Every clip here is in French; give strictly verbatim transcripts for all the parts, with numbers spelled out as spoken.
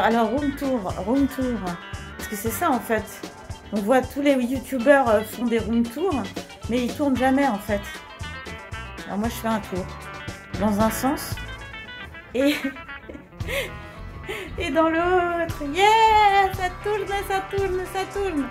Alors room tour, room tour, parce que c'est ça en fait. On voit tous les youtubeurs font des room tours, mais ils tournent jamais en fait. Alors moi je fais un tour dans un sens et et dans l'autre. Yeah, ça tourne, ça tourne, ça tourne.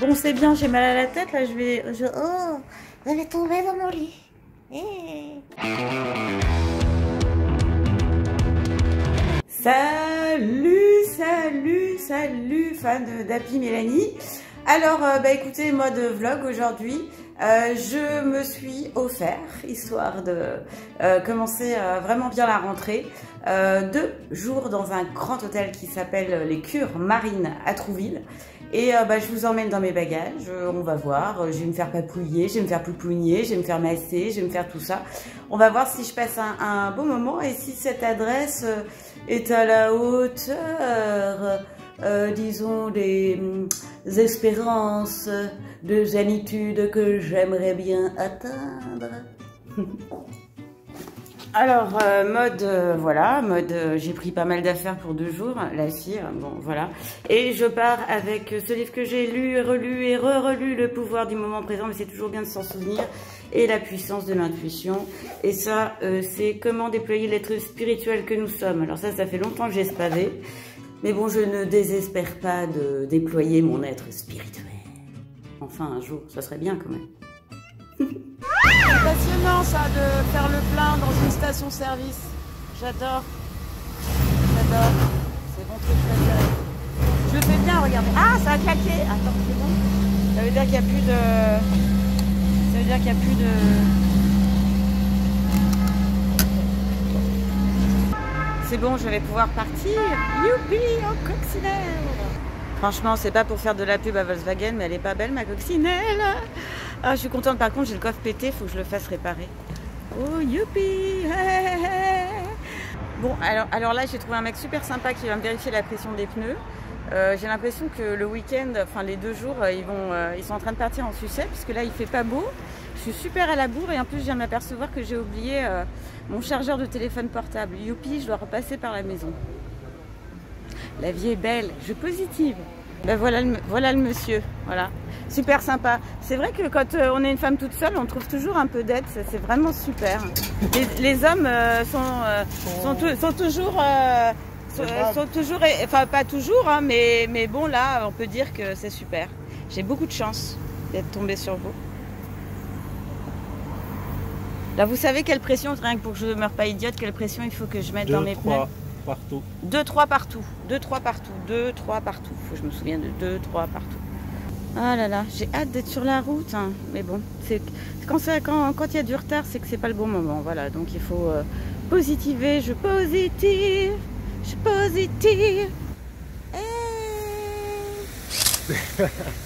Bon, c'est bien, j'ai mal à la tête, là, je vais... Je, oh, je vais tomber dans mon lit. Hey. Salut, salut, salut, fan d'Happy Mélanie. Alors, euh, bah écoutez, mode vlog aujourd'hui. Euh, je me suis offert, histoire de euh, commencer euh, vraiment bien la rentrée, euh, deux jours dans un grand hôtel qui s'appelle les Cures Marines à Trouville. Et euh, bah, je vous emmène dans mes bagages, euh, on va voir, euh, je vais me faire papouiller, je vais me faire poupougner, je vais me faire masser, je vais me faire tout ça. On va voir si je passe un, un beau moment et si cette adresse euh, est à la hauteur, euh, disons, des euh, espérances de zénitude que j'aimerais bien atteindre. Alors, euh, mode, euh, voilà, mode, euh, j'ai pris pas mal d'affaires pour deux jours, la fille, bon, voilà. Et je pars avec ce livre que j'ai lu, relu et re-relu, Le pouvoir du moment présent, mais c'est toujours bien de s'en souvenir, et La puissance de l'intuition. Et ça, euh, c'est comment déployer l'être spirituel que nous sommes. Alors ça, ça fait longtemps que j'ai ce pavé, mais bon, je ne désespère pas de déployer mon être spirituel. Enfin, un jour, ça serait bien quand même. C'est passionnant ça, de faire le plein dans une station service. J'adore. J'adore. C'est mon truc préféré. Je le fais bien, regardez. Ah, ça a claqué. Attends, c'est bon. Ça veut dire qu'il n'y a plus de... Ça veut dire qu'il n'y a plus de... C'est bon, je vais pouvoir partir. Youpi, en coccinelle. Franchement, c'est pas pour faire de la pub à Volkswagen, mais elle est pas belle ma coccinelle. Ah, je suis contente, par contre, j'ai le coffre pété, il faut que je le fasse réparer. Oh, youpi! Bon, alors, alors là, j'ai trouvé un mec super sympa qui va me vérifier la pression des pneus. Euh, j'ai l'impression que le week-end, enfin les deux jours, ils, vont, euh, ils sont en train de partir en sucette, puisque là, il fait pas beau. Je suis super à la bourre et en plus, je viens de m'apercevoir que j'ai oublié euh, mon chargeur de téléphone portable. Youpi, je dois repasser par la maison. La vie est belle, je suis positive. Ben voilà le, voilà le monsieur, voilà. Super sympa. C'est vrai que quand on est une femme toute seule, on trouve toujours un peu d'aide, c'est vraiment super. Les, les hommes euh, sont, euh, sont, sont, sont toujours... Euh, sont, sont toujours enfin, pas toujours, hein, mais, mais bon, là, on peut dire que c'est super. J'ai beaucoup de chance d'être tombée sur vous. Là, vous savez quelle pression, rien que pour que je ne meure pas idiote, quelle pression il faut que je mette Deux, dans mes trois. pneus. Partout. deux, trois partout. deux, trois partout. deux, trois partout. Faut que je me souvienne de deux, trois partout. Ah là là, j'ai hâte d'être sur la route. Hein. Mais bon, c'est quand il quand, quand y a du retard, c'est que c'est pas le bon moment. Voilà, donc il faut euh, positiver. Je positive. Je positive. Hey.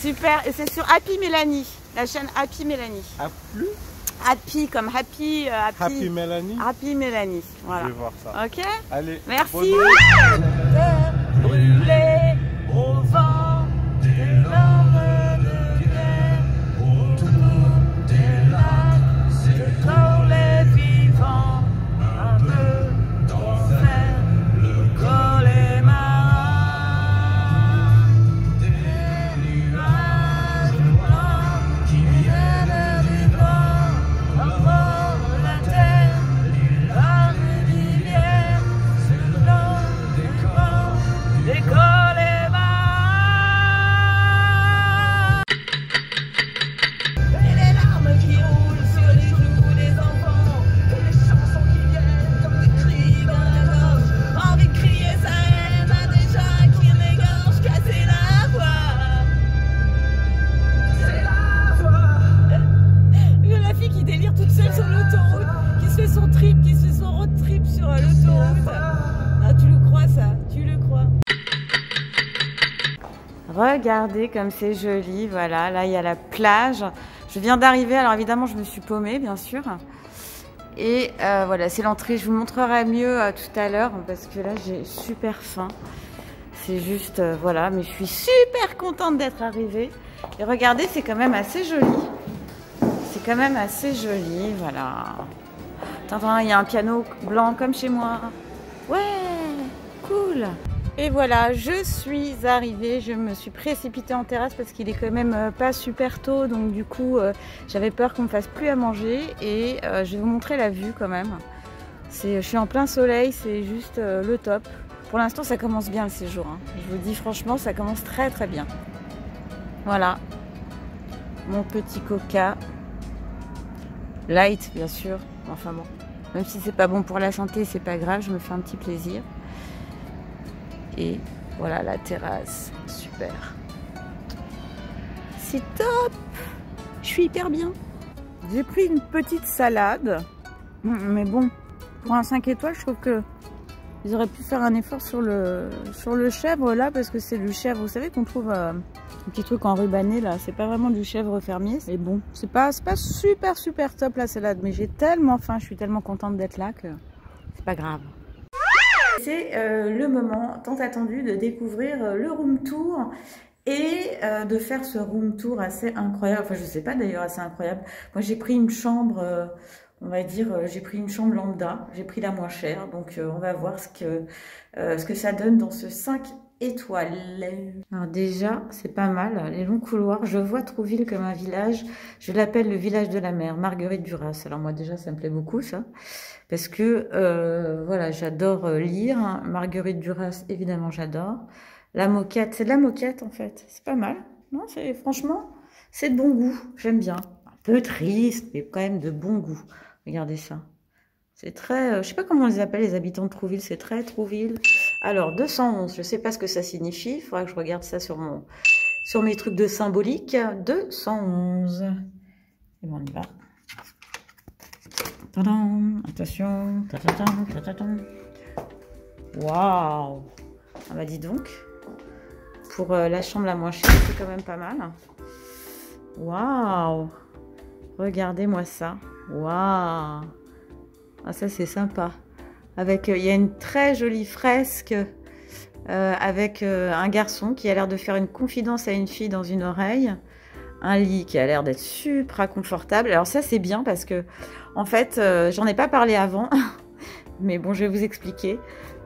Super. Et c'est sur Happy Mélanie. La chaîne Happy Mélanie. A plus. Happy comme happy, euh, happy, happy Mélanie. Happy Mélanie, voilà. Je vais voir ça. Ok. Allez. Merci. Brûler au vent des larmes de guerre, autour des lacs, c'est comme les vivants, un peu d'enfer, le col est marin, des nuages blancs qui viennent du vent. Regardez comme c'est joli, voilà, là il y a la plage. Je viens d'arriver, alors évidemment je me suis paumée bien sûr. Et euh, voilà, c'est l'entrée, je vous montrerai mieux euh, tout à l'heure parce que là j'ai super faim. C'est juste, euh, voilà, mais je suis super contente d'être arrivée. Et regardez, c'est quand même assez joli. C'est quand même assez joli, voilà. Attends, il y a un piano blanc comme chez moi. Ouais, cool. Et voilà, je suis arrivée, je me suis précipitée en terrasse parce qu'il est quand même pas super tôt, donc du coup euh, j'avais peur qu'on me fasse plus à manger et euh, je vais vous montrer la vue quand même. Je suis en plein soleil, c'est juste euh, le top. Pour l'instant ça commence bien le séjour, hein. Je vous dis franchement ça commence très très bien. Voilà, mon petit coca, light bien sûr, enfin bon, même si c'est pas bon pour la santé c'est pas grave, je me fais un petit plaisir. Et voilà la terrasse, super. C'est top, je suis hyper bien. J'ai pris une petite salade, mais bon, pour un cinq étoiles, je trouve que ils auraient pu faire un effort sur le, sur le chèvre là, parce que c'est du chèvre, vous savez qu'on trouve euh, un petit truc enrubanné là, c'est pas vraiment du chèvre fermier, mais bon, c'est pas, pas super super top la salade, mais j'ai tellement faim, je suis tellement contente d'être là que c'est pas grave. C'est euh, le moment tant attendu de découvrir euh, le room tour et euh, de faire ce room tour assez incroyable. Enfin, je sais pas d'ailleurs, assez incroyable. Moi, j'ai pris une chambre, euh, on va dire, euh, j'ai pris une chambre lambda. J'ai pris la moins chère. Donc, euh, on va voir ce que, euh, ce que ça donne dans ce cinq étoiles. Alors déjà, c'est pas mal. Les longs couloirs, je vois Trouville comme un village. Je l'appelle le village de la mer, Marguerite Duras. Alors moi déjà, ça me plaît beaucoup ça. Parce que, euh, voilà, j'adore lire. Hein. Marguerite Duras, évidemment, j'adore. La moquette, c'est de la moquette en fait. C'est pas mal. Non, c'est franchement, c'est de bon goût. J'aime bien. Un peu triste, mais quand même de bon goût. Regardez ça. C'est très, euh, je sais pas comment on les appelle les habitants de Trouville, c'est très Trouville. Alors deux cent onze, je sais pas ce que ça signifie, il faudra que je regarde ça sur mon, sur mes trucs de symbolique. deux cent onze. Et bon, on y va. Tadam, attention. Tadam, tadam. Waouh. Ah bah dites donc. Pour euh, la chambre la moins chère, c'est quand même pas mal. Waouh. Regardez-moi ça. Waouh. Ah, ça c'est sympa. Avec, il euh, y a une très jolie fresque euh, avec euh, un garçon qui a l'air de faire une confidence à une fille dans une oreille. Un lit qui a l'air d'être super confortable. Alors ça c'est bien parce que en fait euh, j'en ai pas parlé avant, mais bon je vais vous expliquer.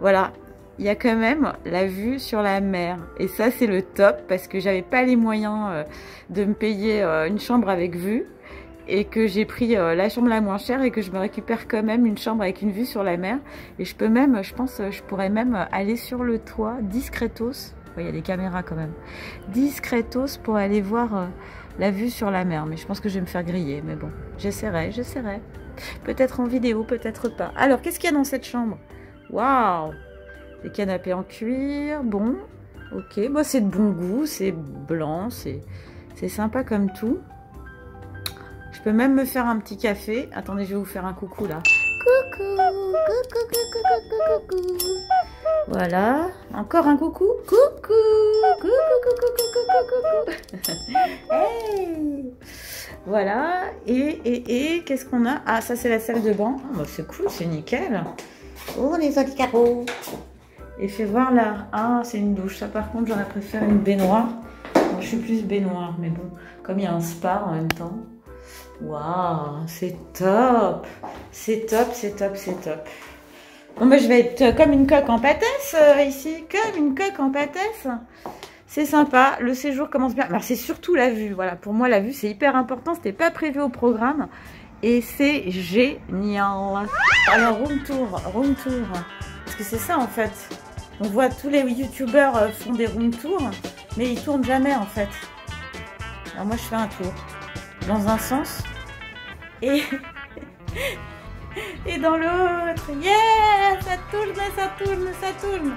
Voilà, il y a quand même la vue sur la mer et ça c'est le top parce que j'avais pas les moyens euh, de me payer euh, une chambre avec vue. Et que j'ai pris euh, la chambre la moins chère et que je me récupère quand même une chambre avec une vue sur la mer. Et je peux même, je pense, je pourrais même aller sur le toit, discretos. Il ouais, y a des caméras quand même. Discretos pour aller voir euh, la vue sur la mer. Mais je pense que je vais me faire griller. Mais bon, j'essaierai, j'essaierai. Peut-être en vidéo, peut-être pas. Alors, qu'est-ce qu'il y a dans cette chambre? Waouh! Des canapés en cuir, bon. Ok, bon, c'est de bon goût, c'est blanc, c'est sympa comme tout. Je peux même me faire un petit café. Attendez, je vais vous faire un coucou là. Coucou, coucou, coucou, coucou, coucou. Voilà, encore un coucou. Coucou, coucou, coucou, coucou, coucou. Hey. Voilà, et, et, et, qu'est-ce qu'on a? Ah, ça c'est la salle de bain. Oh, bah, c'est cool, c'est nickel. Oh, les jolis carreaux. Et fais voir là. Ah, c'est une douche. Ça par contre, j'aurais préféré une baignoire. Bon, je suis plus baignoire, mais bon, comme il y a un spa en même temps. Waouh, c'est top, c'est top, c'est top, c'est top. Bon ben je vais être comme une coque en pâtesse euh, ici, comme une coque en pâtesse. C'est sympa, le séjour commence bien. C'est surtout la vue, voilà. Pour moi la vue c'est hyper important, c'était pas prévu au programme et c'est génial. Alors room tour, room tour, parce que c'est ça en fait. On voit tous les youtubeurs font des room tours, mais ils tournent jamais en fait. Alors moi je fais un tour. Dans un sens et, et dans l'autre. Yeah, ça tourne, ça tourne, ça tourne.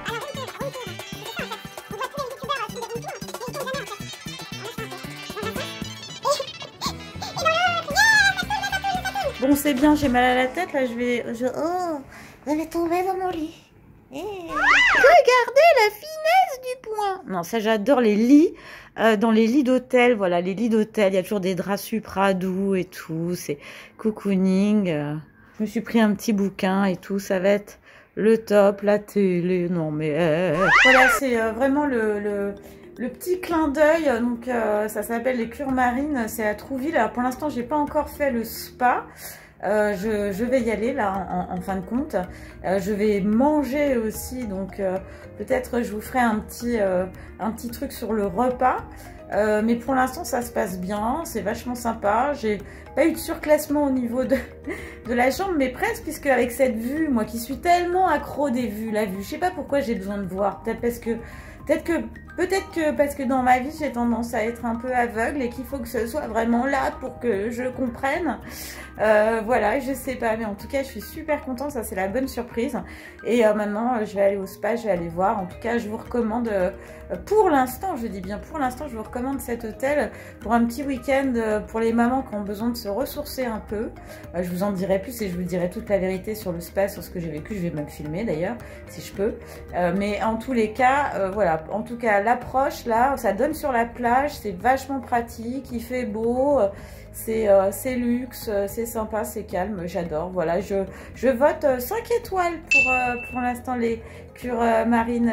Bon, c'est bien, j'ai mal à la tête. Là, je vais. Je, oh, je vais tomber dans mon lit. Hey. Regardez la finesse du point. Non, ça j'adore les lits euh, dans les lits d'hôtel, voilà les lits d'hôtel, il y a toujours des draps supra doux et tout, c'est cocooning. Euh, je me suis pris un petit bouquin et tout, ça va être le top, la télé, non mais euh, voilà c'est euh, vraiment le, le Le petit clin d'œil, donc euh, ça s'appelle les Cures Marines, c'est à Trouville. Alors pour l'instant, j'ai pas encore fait le spa. Euh, je, je vais y aller là en, en fin de compte. Euh, je vais manger aussi, donc euh, peut-être je vous ferai un petit, euh, un petit truc sur le repas. Euh, mais pour l'instant, ça se passe bien, c'est vachement sympa. J'ai pas eu de surclassement au niveau de, de la chambre, mais presque, puisque avec cette vue, moi qui suis tellement accro des vues, la vue, je sais pas pourquoi j'ai besoin de voir. Peut-être parce que, peut-être que, peut-être que parce que dans ma vie, j'ai tendance à être un peu aveugle et qu'il faut que ce soit vraiment là pour que je comprenne. Euh, voilà, je sais pas, mais en tout cas, je suis super contente. Ça, c'est la bonne surprise. Et euh, maintenant, je vais aller au spa, je vais aller voir. En tout cas, je vous recommande euh, pour l'instant, je dis bien pour l'instant, je vous recommande cet hôtel pour un petit week-end pour les mamans qui ont besoin de se ressourcer un peu. Je vous en dirai plus et je vous dirai toute la vérité sur le spa, sur ce que j'ai vécu. Je vais même filmer d'ailleurs si je peux, mais en tous les cas voilà, en tout cas l'approche là, ça donne sur la plage, c'est vachement pratique, il fait beau, c'est c'est luxe, c'est sympa, c'est calme, j'adore. Voilà, je, je vote cinq étoiles pour, pour l'instant les Cures Marines.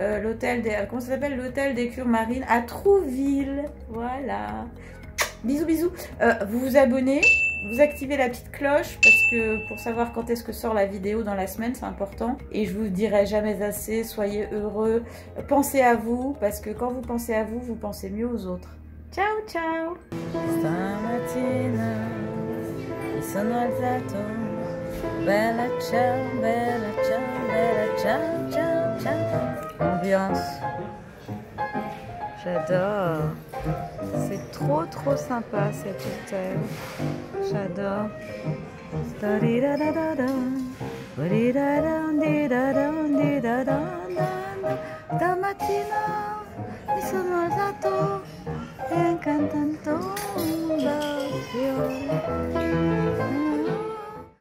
Euh, l'hôtel des, comment ça s'appelle, l'hôtel des Cures Marines à Trouville. Voilà, bisous bisous. Euh, vous vous abonnez, vous activez la petite cloche parce que pour savoir quand est-ce que sort la vidéo dans la semaine, c'est important. Et je vous dirai jamais assez, soyez heureux, pensez à vous, parce que quand vous pensez à vous, vous pensez mieux aux autres. Ciao ciao. Bella ciao, bella ciao, bella ciao, ciao, ciao. Ambiance. J'adore. C'est trop trop sympa cet hôtel. J'adore. Da mattina mi sono alzato e cantando un bel fiore.